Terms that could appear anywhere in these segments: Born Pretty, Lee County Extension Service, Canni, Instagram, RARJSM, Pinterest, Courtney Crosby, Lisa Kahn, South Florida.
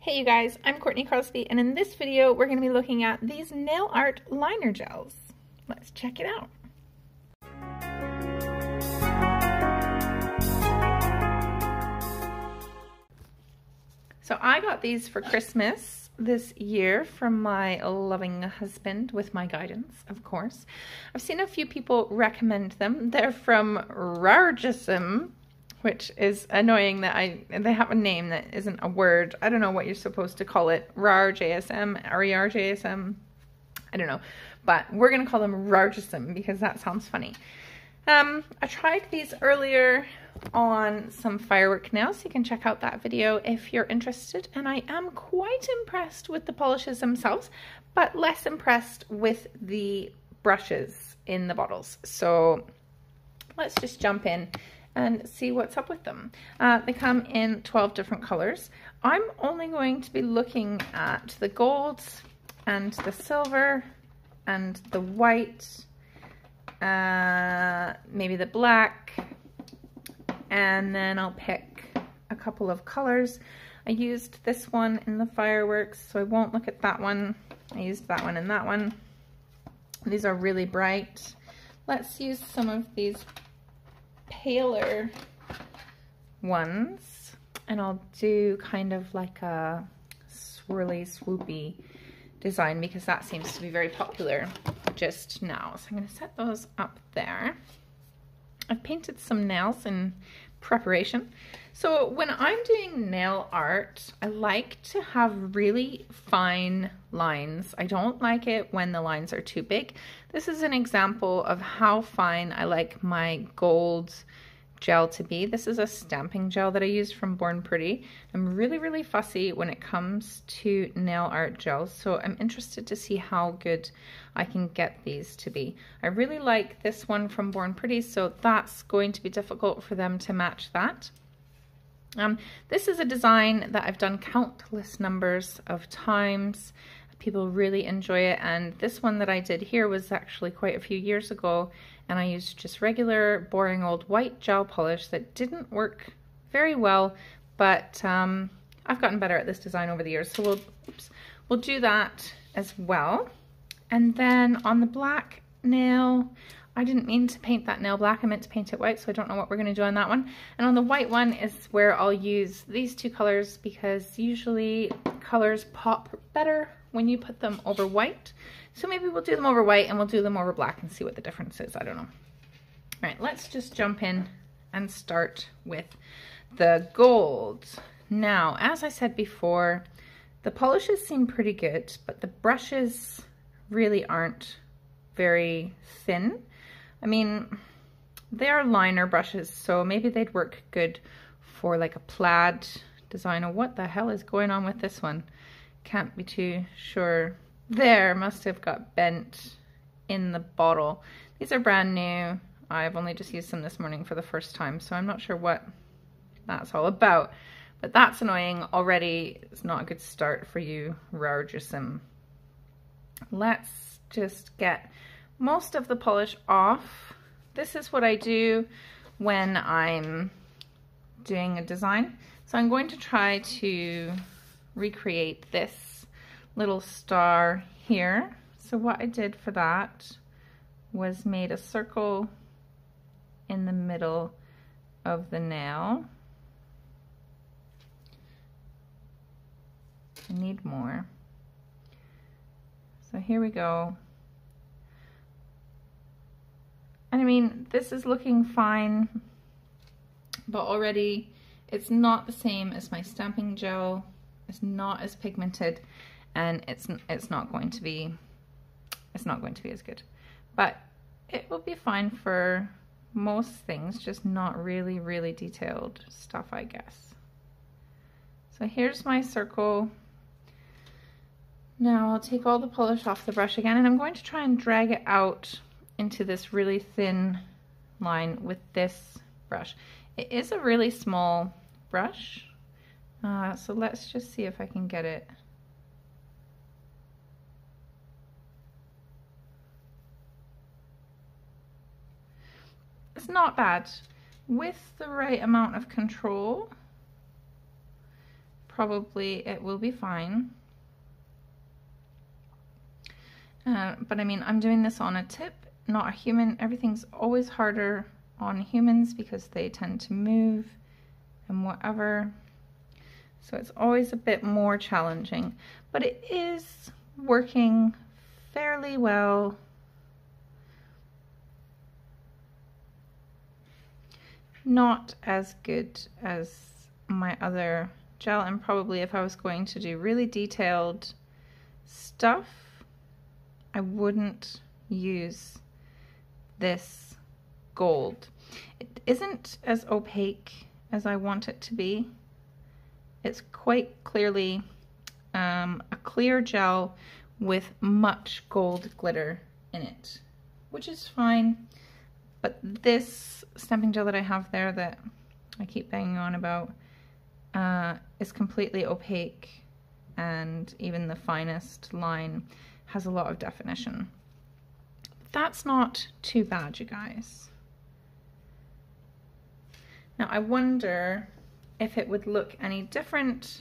Hey you guys, I'm Courtney Crosby, and in this video we're going to be looking at these nail art liner gels. Let's check it out. So I got these for Christmas this year from my loving husband, with my guidance, of course. I've seen a few people recommend them. They're from RARJSM, which is annoying that they have a name that isn't a word. I don't know what you're supposed to call it. RARJSM, RARJSM, I don't know. But we're going to call them RARJSM because that sounds funny. I tried these earlier on some firework nails, so you can check out that video if you're interested. And I am quite impressed with the polishes themselves, but less impressed with the brushes in the bottles. So let's just jump in and see what's up with them. They come in 12 different colors. I'm only going to be looking at the gold and the silver and the white, maybe the black, and then I'll pick a couple of colors. I used this one in the fireworks, so I won't look at that one. I used that one and that one. These are really bright. Let's use some of these paler ones, and I'll do kind of like a swirly swoopy design because that seems to be very popular just now. So I'm going to set those up there. I've painted some nails in preparation. So when I'm doing nail art, I like to have really fine lines. I don't like it when the lines are too big. This is an example of how fine I like my gold gel to be. This is a stamping gel that I use from Born Pretty. I'm really, really fussy when it comes to nail art gels, so I'm interested to see how good I can get these to be. I really like this one from Born Pretty, so that's going to be difficult for them to match that. This is a design that I've done countless numbers of times. People really enjoy it, and this one that I did here was actually quite a few years ago, and I used just regular boring old white gel polish that didn't work very well, but I've gotten better at this design over the years, so we'll do that as well. And then on the black nail, I didn't mean to paint that nail black, I meant to paint it white, so I don't know what we're going to do on that one. And on the white one is where I'll use these two colors because usually colors pop better when you put them over white. So maybe we'll do them over white and we'll do them over black and see what the difference is, I don't know. All right, let's just jump in and start with the gold. Now, as I said before, the polishes seem pretty good, but the brushes really aren't very thin. I mean, they are liner brushes, so maybe they'd work good for like a plaid design. Oh, what the hell is going on with this one? Can't be too sure. There, must have got bent in the bottle. These are brand new. I've only just used them this morning for the first time, so I'm not sure what that's all about. But that's annoying already. It's not a good start for you, RARJSM. Let's just get most of the polish off. This is what I do when I'm doing a design. So I'm going to try to recreate this little star here. So what I did for that was made a circle in the middle of the nail. I need more. So here we go. And I mean, this is looking fine, but already it's not the same as my stamping gel. It's not as pigmented, and it's not going to be as good. But it will be fine for most things, just not really, really detailed stuff, I guess. So here's my circle. Now I'll take all the polish off the brush again, and I'm going to try and drag it out into this really thin line with this brush. It is a really small brush, so let's just see if I can get it. It's not bad. With the right amount of control, probably it will be fine. But I mean, I'm doing this on a tip, not a human. Everything's always harder on humans because they tend to move and whatever. So it's always a bit more challenging, but it is working fairly well. Not as good as my other gel, and probably if I was going to do really detailed stuff, I wouldn't use this gold. It isn't as opaque as I want it to be. It's quite clearly a clear gel with much gold glitter in it, which is fine. But this stamping gel that I have there that I keep banging on about is completely opaque, and even the finest line has a lot of definition. But that's not too bad, you guys. Now I wonder if it would look any different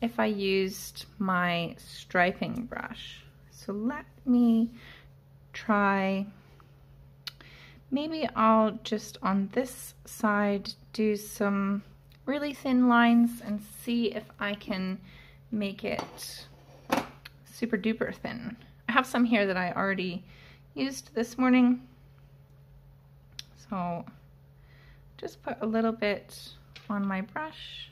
if I used my striping brush. So let me try. Maybe I'll just on this side do some really thin lines and see if I can make it super duper thin. I have some here that I already used this morning. So just put a little bit on my brush.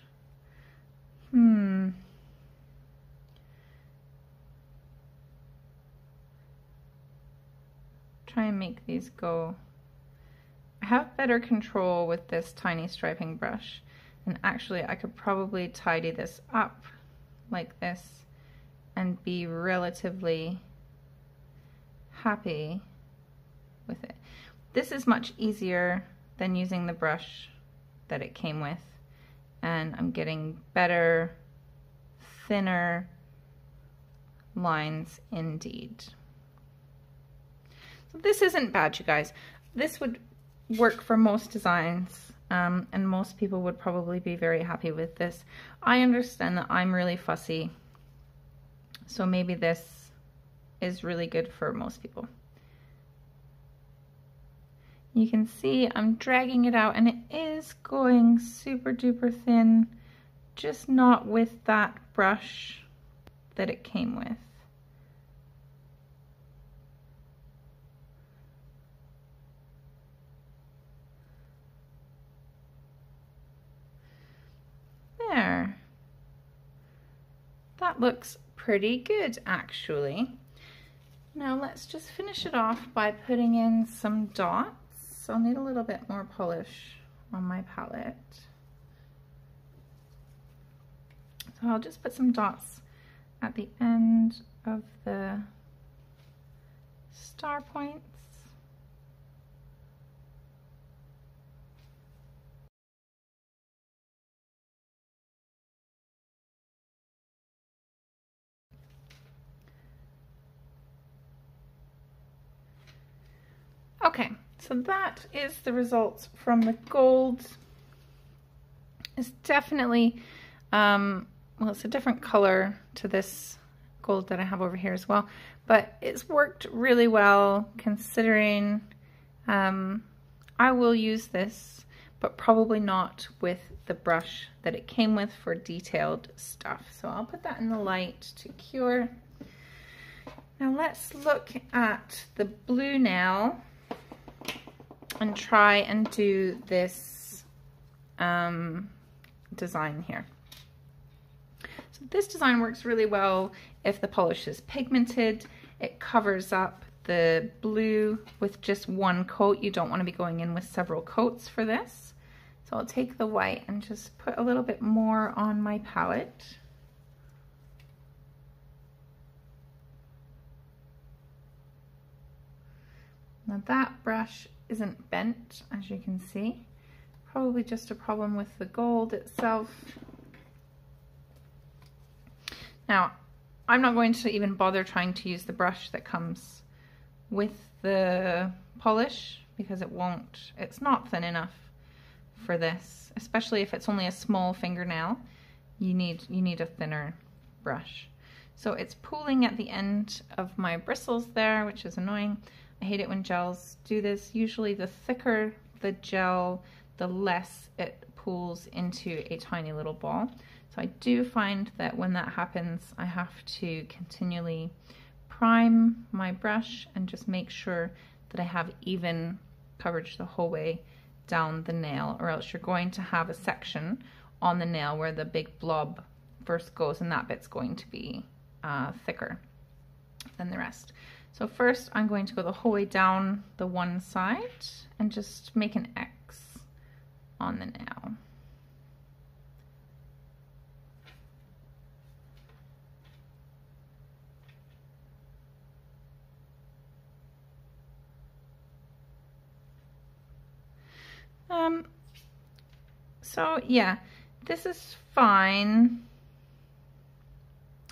Try and make these go. I have better control with this tiny striping brush, and actually I could probably tidy this up like this and be relatively happy with it. This is much easier than using the brush that it came with, and I'm getting better, thinner lines indeed. So this isn't bad, you guys. This would work for most designs, and most people would probably be very happy with this. I understand that I'm really fussy, so maybe this is really good for most people. You can see I'm dragging it out, and it is going super duper thin, just not with that brush that it came with. There. That looks pretty good, actually. Now let's just finish it off by putting in some dots. I'll need a little bit more polish on my palette. So I'll just put some dots at the end of the star points. Okay, so that is the results from the gold. It's definitely, well, it's a different color to this gold that I have over here as well, but it's worked really well considering. I will use this, but probably not with the brush that it came with for detailed stuff. So I'll put that in the light to cure. Now let's look at the blue now and try and do this design here. So this design works really well if the polish is pigmented. It covers up the blue with just one coat. You don't want to be going in with several coats for this. So I'll take the white and just put a little bit more on my palette. Now that brush isn't bent, as you can see. Probably just a problem with the gold itself. Now, I'm not going to even bother trying to use the brush that comes with the polish because it won't, it's not thin enough for this, especially if it's only a small fingernail. You need a thinner brush. So it's pooling at the end of my bristles there, which is annoying. I hate it when gels do this. Usually the thicker the gel, the less it pools into a tiny little ball. So I do find that when that happens, I have to continually prime my brush and just make sure that I have even coverage the whole way down the nail, or else you're going to have a section on the nail where the big blob first goes, and that bit's going to be thicker than the rest. So first I'm going to go the whole way down the one side and just make an X on the nail. So yeah, this is fine.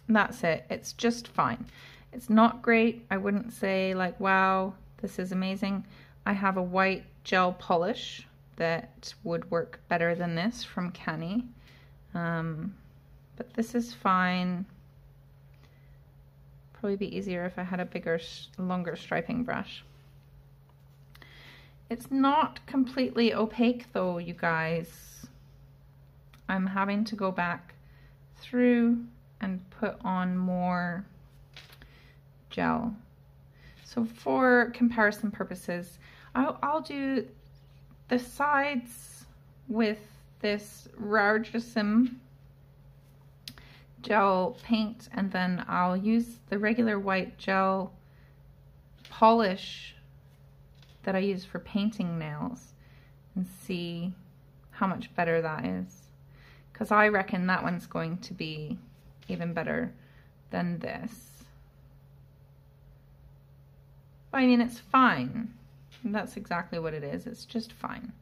That's it. It's just fine. It's not great. I wouldn't say like, wow, this is amazing. I have a white gel polish that would work better than this from Canni. But this is fine. Probably be easier if I had a bigger, longer striping brush. It's not completely opaque though, you guys. I'm having to go back through and put on more gel. So for comparison purposes, I'll do the sides with this RARJSM gel paint, and then I'll use the regular white gel polish that I use for painting nails and see how much better that is, because I reckon that one's going to be even better than this. I mean, it's fine. That's exactly what it is. It's just fine.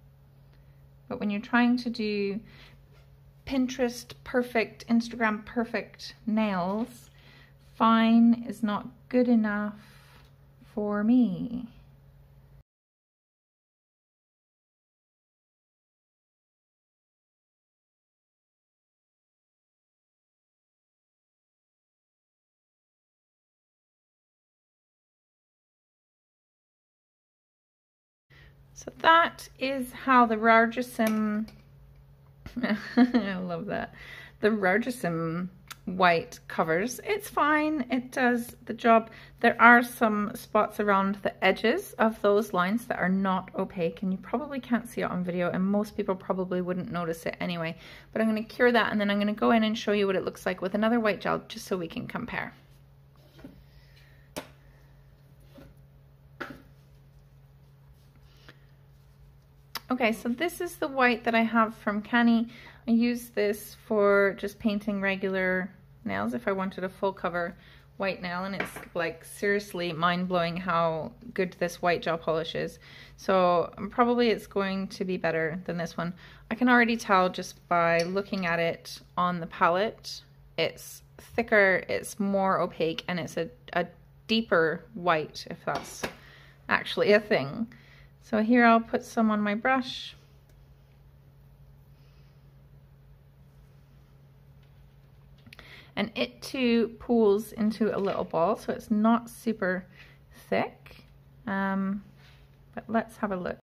But when you're trying to do Pinterest perfect, Instagram perfect nails, fine is not good enough for me. So that is how the RARJSM, I love that, the RARJSM white covers. It's fine, it does the job. There are some spots around the edges of those lines that are not opaque, and you probably can't see it on video, and most people probably wouldn't notice it anyway. But I'm gonna cure that, and then I'm gonna go in and show you what it looks like with another white gel, just so we can compare. Okay, so this is the white that I have from Canni. I use this for just painting regular nails if I wanted a full cover white nail, and it's like seriously mind-blowing how good this white gel polish is. So probably it's going to be better than this one. I can already tell just by looking at it on the palette. It's thicker, it's more opaque, and it's a deeper white, if that's actually a thing. So here I'll put some on my brush. And it too pools into a little ball, so it's not super thick. But let's have a look.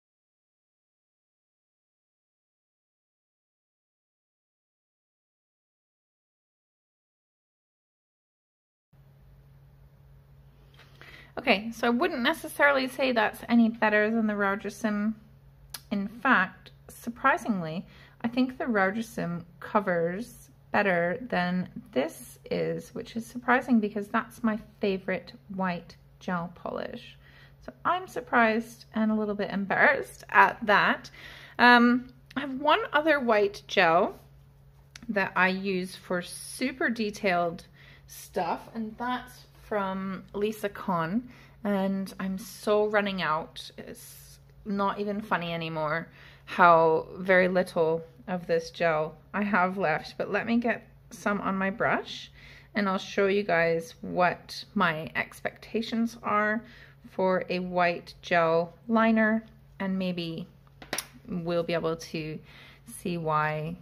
Okay, so I wouldn't necessarily say that's any better than the RARJSM. In fact, surprisingly, I think the RARJSM covers better than this is, which is surprising because that's my favorite white gel polish. So I'm surprised and a little bit embarrassed at that. I have one other white gel that I use for super detailed stuff, and that's from Lisa Kahn, and I'm so running out. It's not even funny anymore how very little of this gel I have left, but let me get some on my brush and I'll show you guys what my expectations are for a white gel liner, and maybe we'll be able to see why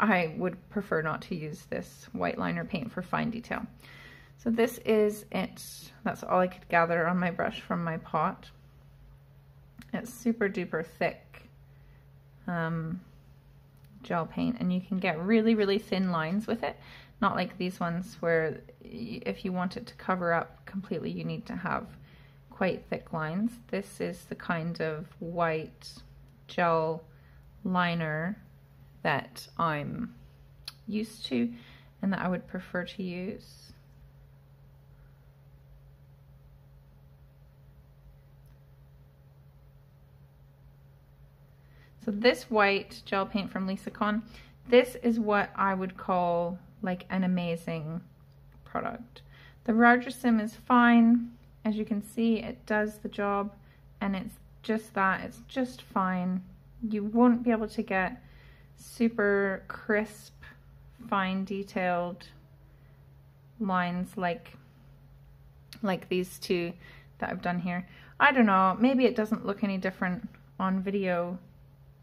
I would prefer not to use this white liner paint for fine detail. So this is it. That's all I could gather on my brush from my pot. It's super duper thick gel paint, and you can get really, really thin lines with it. Not like these ones where if you want it to cover up completely, you need to have quite thick lines. This is the kind of white gel liner that I'm used to and that I would prefer to use. So this white gel paint from Lisa Kahn, this is what I would call like an amazing product. The RARJSM is fine. As you can see, it does the job, and it's just that, it's just fine. You won't be able to get super crisp, fine detailed lines like these two that I've done here. I don't know, maybe it doesn't look any different on video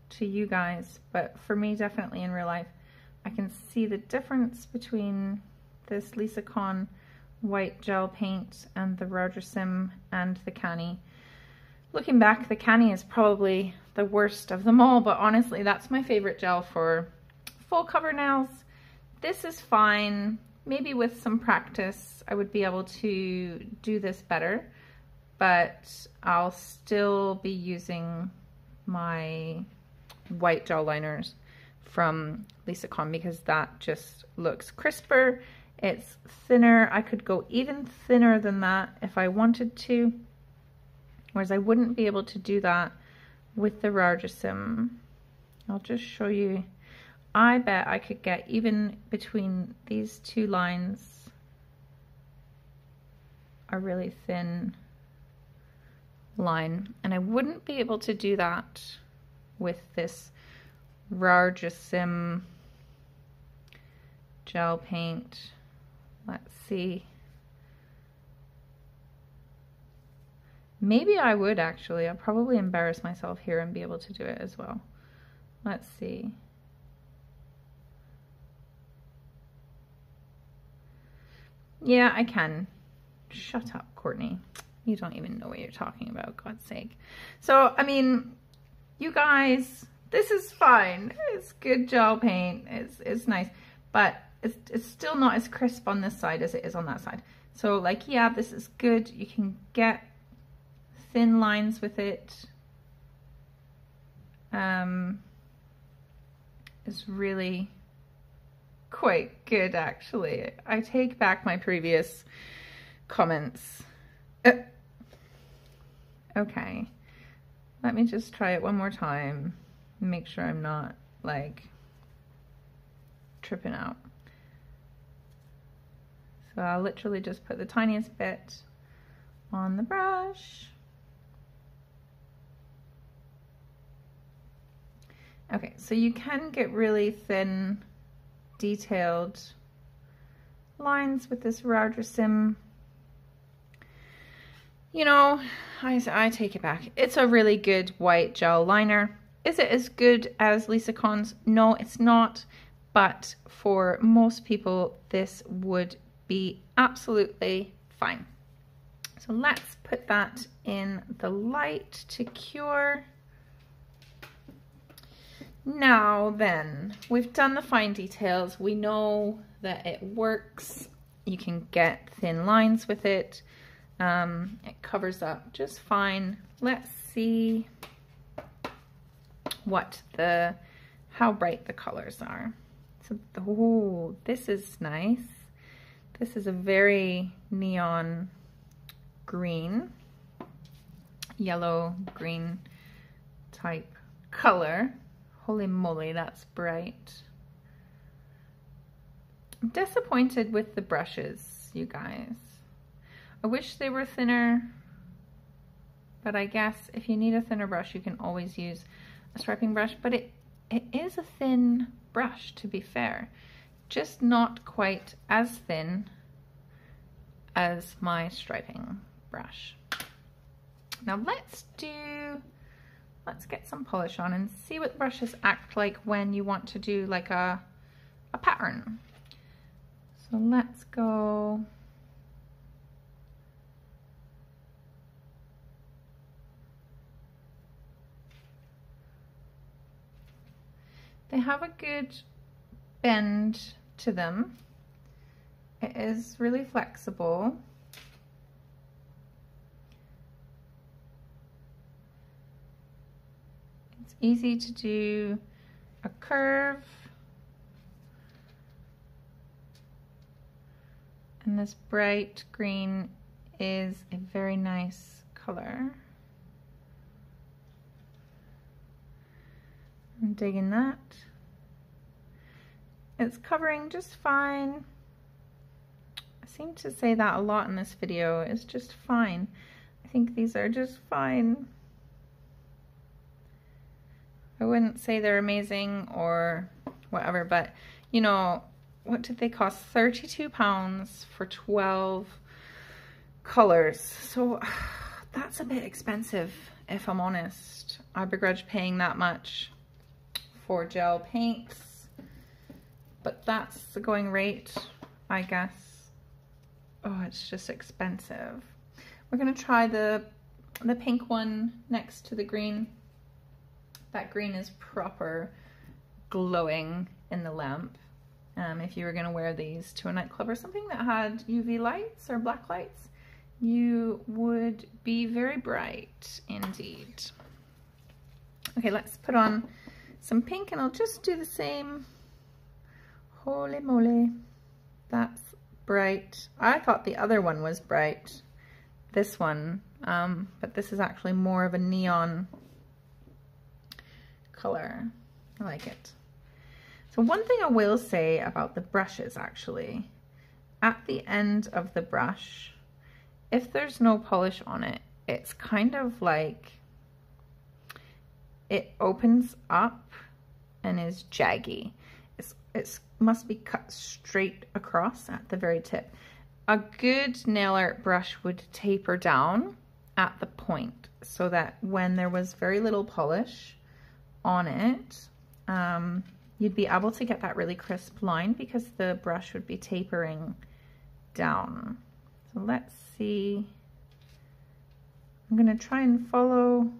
to you guys, but for me, definitely in real life, I can see the difference between this Lisa Kahn white gel paint and the RARJSM and the Canni. Looking back, the Canni is probably the worst of them all, but honestly, that's my favorite gel for full cover nails. This is fine. Maybe with some practice, I would be able to do this better, but I'll still be using my white gel liners from Lisa Kahn because that just looks crisper. It's thinner. I could go even thinner than that if I wanted to, whereas I wouldn't be able to do that with the RARJSM. I'll just show you. I bet I could get even between these two lines a really thin line, and I wouldn't be able to do that with this RARJSM gel paint. Let's see. Maybe I would actually. I'll probably embarrass myself here and be able to do it as well. Let's see. Yeah, I can. Shut up, Courtney. You don't even know what you're talking about, God's sake. So, I mean, you guys, this is fine. It's good gel paint. It's nice. But it's still not as crisp on this side as it is on that side. So, like, yeah, this is good. You can get thin lines with it. It's really quite good, actually. I take back my previous comments. Okay, let me just try it one more time. Make sure I'm not, like, tripping out. So I'll literally just put the tiniest bit on the brush. Okay, so you can get really thin, detailed lines with this RARJSM. You know, I take it back. It's a really good white gel liner. Is it as good as Lisa Kahn's? No, it's not. But for most people, this would be absolutely fine. So let's put that in the light to cure. Now then, we've done the fine details. We know that it works. You can get thin lines with it. It covers up just fine. Let's see what the, how bright the colors are. So, oh, this is nice. This is a very neon green, yellow green type color. Holy moly, that's bright. I'm disappointed with the brushes, you guys. I wish they were thinner, but I guess if you need a thinner brush, you can always use a striping brush, but it is a thin brush, to be fair. Just not quite as thin as my striping brush. Now let's get some polish on and see what the brushes act like when you want to do like a a pattern. So let's go. They have a good bend to them. It is really flexible. It's easy to do a curve. And this bright green is a very nice color. I'm digging that. It's covering just fine. I seem to say that a lot in this video. It's just fine. I think these are just fine. I wouldn't say they're amazing or whatever, but you know, what did they cost? £32 for 12 colors. So that's a bit expensive, if I'm honest. I begrudge paying that much for gel paints, but that's the going rate, I guess. Oh, it's just expensive. We're gonna try the pink one next to the green. That green is proper glowing in the lamp. If you were gonna wear these to a nightclub or something that had UV lights or black lights, you would be very bright indeed. Okay, let's put on some pink, and I'll just do the same. Holy moly, that's bright. I thought the other one was bright, this one, but this is actually more of a neon color. I like it. So one thing I will say about the brushes, actually, at the end of the brush, if there's no polish on it, it's kind of like it opens up and is jaggy. It must be cut straight across at the very tip. A good nail art brush would taper down at the point so that when there was very little polish on it, you'd be able to get that really crisp line because the brush would be tapering down. So let's see. I'm gonna try and follow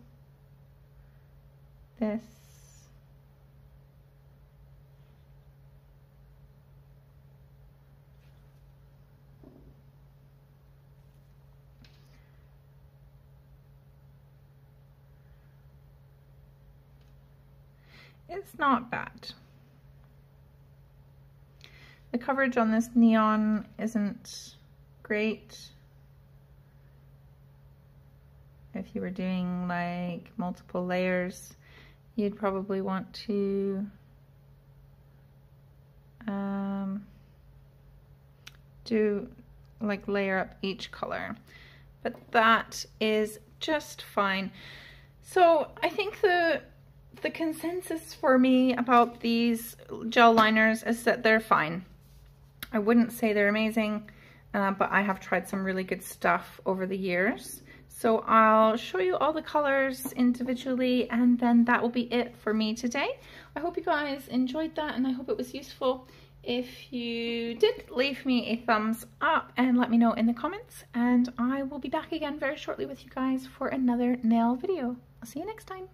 this. It's not bad. The coverage on this neon isn't great. If you were doing like multiple layers, you'd probably want to do like layer up each color, but that is just fine. So I think the consensus for me about these gel liners is that they're fine. I wouldn't say they're amazing, but I have tried some really good stuff over the years. So I'll show you all the colors individually, and then that will be it for me today. I hope you guys enjoyed that, and I hope it was useful. If you did, leave me a thumbs up and let me know in the comments, and I will be back again very shortly with you guys for another nail video. I'll see you next time.